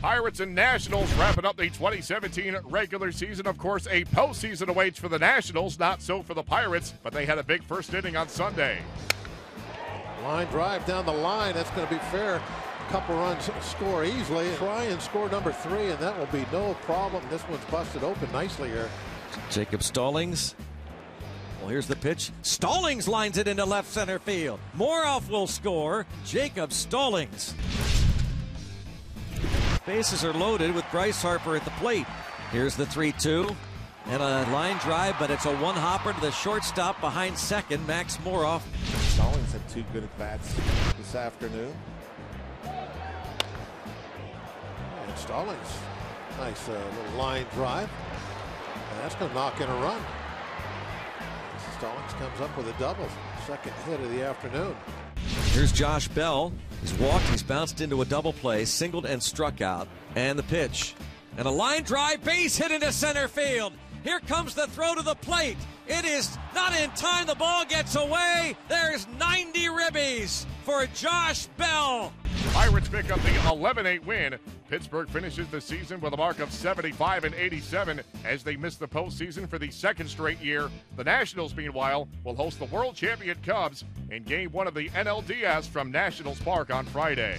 Pirates and Nationals wrapping up the 2017 regular season. Of course, a postseason awaits for the Nationals, not so for the Pirates, but they had a big first inning on Sunday. Line drive down the line. That's going to be fair. Couple runs score easily. Try and score number three, and that will be no problem. This one's busted open nicely here. Jacob Stallings. Well, here's the pitch. Stallings lines it into left center field. Moroff will score. Jacob Stallings. Bases are loaded with Bryce Harper at the plate. Here's the 3-2 and a line drive, but it's a one hopper to the shortstop behind second, Max Moroff. Stallings had two good at-bats this afternoon. Stallings, nice little line drive. And that's going to knock in a run. Stallings comes up with a double, second hit of the afternoon. Here's Josh Bell. He's walked, he's bounced into a double play, singled and struck out. And the pitch. And a line drive, base hit into center field. Here comes the throw to the plate. It is not in time. The ball gets away. There's 90 ribbies for Josh Bell. Pirates pick up the 11-8 win. Pittsburgh finishes the season with a mark of 75-87 as they miss the postseason for the second straight year. The Nationals, meanwhile, will host the world champion Cubs in Game 1 of the NLDS from Nationals Park on Friday.